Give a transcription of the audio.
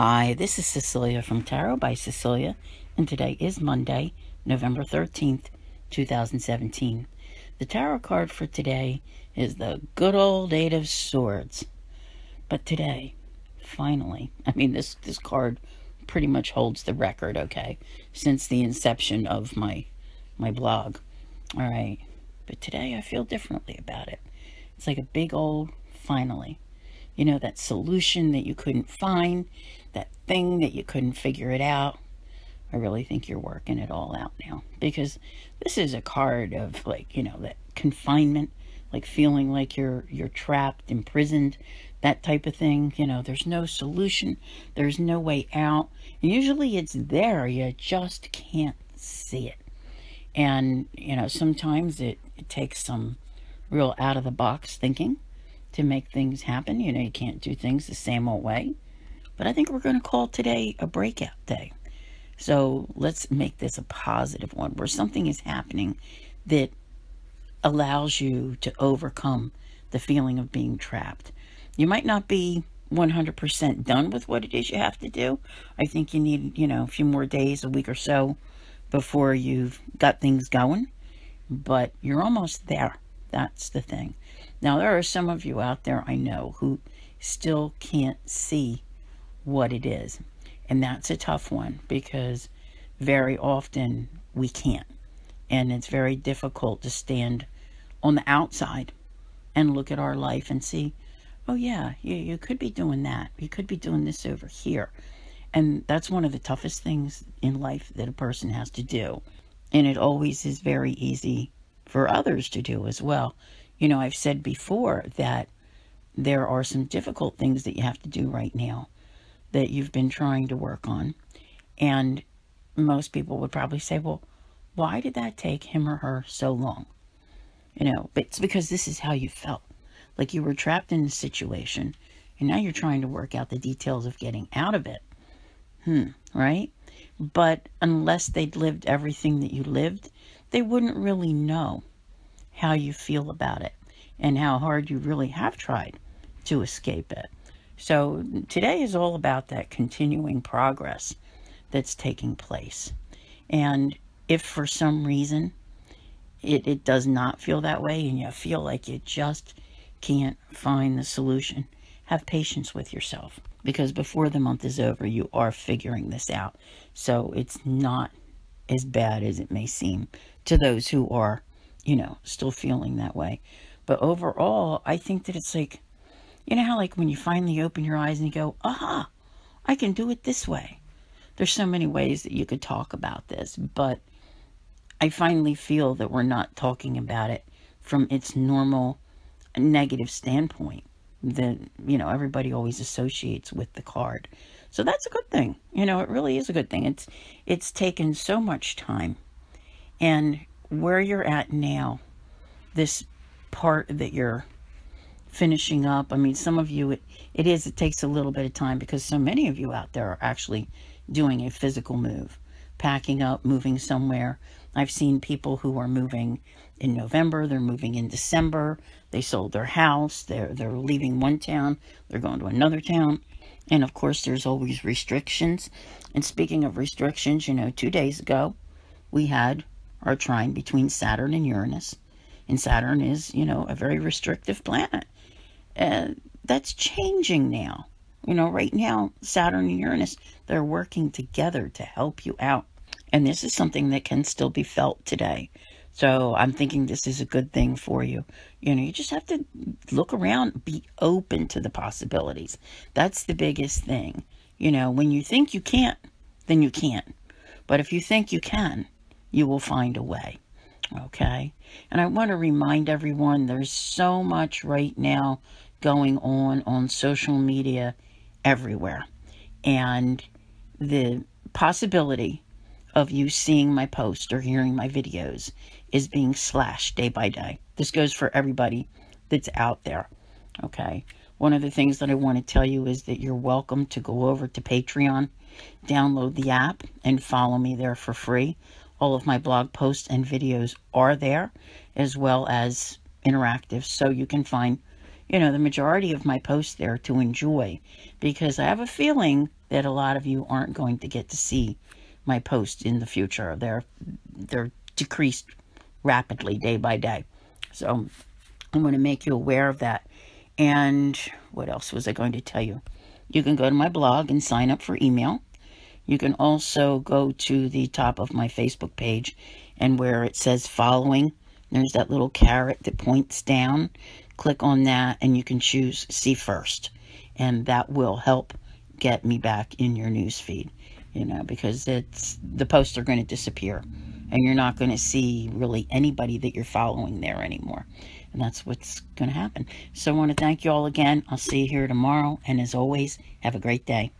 Hi, this is Cecelia from Tarot by Cecelia, and today is Monday, November 13th, 2017. The tarot card for today is the good old Eight of Swords. But today, finally, I mean, this card pretty much holds the record, okay, since the inception of my blog. All right, but today I feel differently about it. It's like a big old finally. You know, that solution that you couldn't find, that thing that you couldn't figure it out. I really think you're working it all out now, because this is a card of, like, you know, that confinement, like feeling like you're trapped, imprisoned, that type of thing. You know, there's no solution, there's no way out. And usually it's there, you just can't see it. And, you know, sometimes it takes some real out of the box thinking to make things happen. You know, you can't do things the same old way. But I think we're going to call today a breakout day. So let's make this a positive one, where something is happening that allows you to overcome the feeling of being trapped. You might not be 100% done with what it is you have to do. I think you need, you know, a few more days, a week or so, before you've got things going. But you're almost there. That's the thing. Now, there are some of you out there, I know, who still can't see what it is. And that's a tough one, because very often we can't. And it's very difficult to stand on the outside and look at our life and see, oh yeah, you could be doing that. You could be doing this over here. And that's one of the toughest things in life that a person has to do. And it always is very easy for others to do as well. You know, I've said before that there are some difficult things that you have to do right now that you've been trying to work on. And most people would probably say, well, why did that take him or her so long? You know, but it's because this is how you felt. Like you were trapped in a situation, and now you're trying to work out the details of getting out of it. Right? But unless they'd lived everything that you lived, they wouldn't really know how you feel about it and how hard you really have tried to escape it. So today is all about that continuing progress that's taking place. And if for some reason it does not feel that way, and you feel like you just can't find the solution, have patience with yourself, because before the month is over, you are figuring this out. So it's not as bad as it may seem to those who are, you know, still feeling that way. But overall, I think that it's like, you know how, like, when you finally open your eyes and you go, aha, I can do it this way. There's so many ways that you could talk about this, but I finally feel that we're not talking about it from its normal negative standpoint that, you know, everybody always associates with the card. So that's a good thing. You know, it really is a good thing. It's taken so much time, and where you're at now, this part that you're finishing up, I mean, some of you, it takes a little bit of time, because so many of you out there are actually doing a physical move, packing up, moving somewhere. I've seen people who are moving in November, they're moving in December, they sold their house, they're leaving one town, they're going to another town. And of course, there's always restrictions. And speaking of restrictions, you know, 2 days ago, we had our trine between Saturn and Uranus. And Saturn is, you know, a very restrictive planet. That's changing now. You know, right now, Saturn and Uranus, they're working together to help you out. And this is something that can still be felt today. So I'm thinking this is a good thing for you. You know, you just have to look around, be open to the possibilities. That's the biggest thing. You know, when you think you can't, then you can't. But if you think you can, you will find a way, okay? And I want to remind everyone, there's so much right now going on social media everywhere. And the possibility of you seeing my post or hearing my videos is being slashed day by day. This goes for everybody that's out there, okay? One of the things that I want to tell you is that you're welcome to go over to Patreon, download the app, and follow me there for free. All of my blog posts and videos are there, as well as interactive, so you can find, you know, the majority of my posts there to enjoy, because I have a feeling that a lot of you aren't going to get to see my posts in the future. They're decreased rapidly day by day. So I'm going to make you aware of that. And what else was I going to tell you? You can go to my blog and sign up for email. You can also go to the top of my Facebook page, and where it says following, there's that little carrot that points down. Click on that and you can choose see first. And that will help get me back in your news feed, you know, because the posts are going to disappear and you're not going to see really anybody that you're following there anymore. And that's what's going to happen. So I want to thank you all again. I'll see you here tomorrow. And as always, have a great day.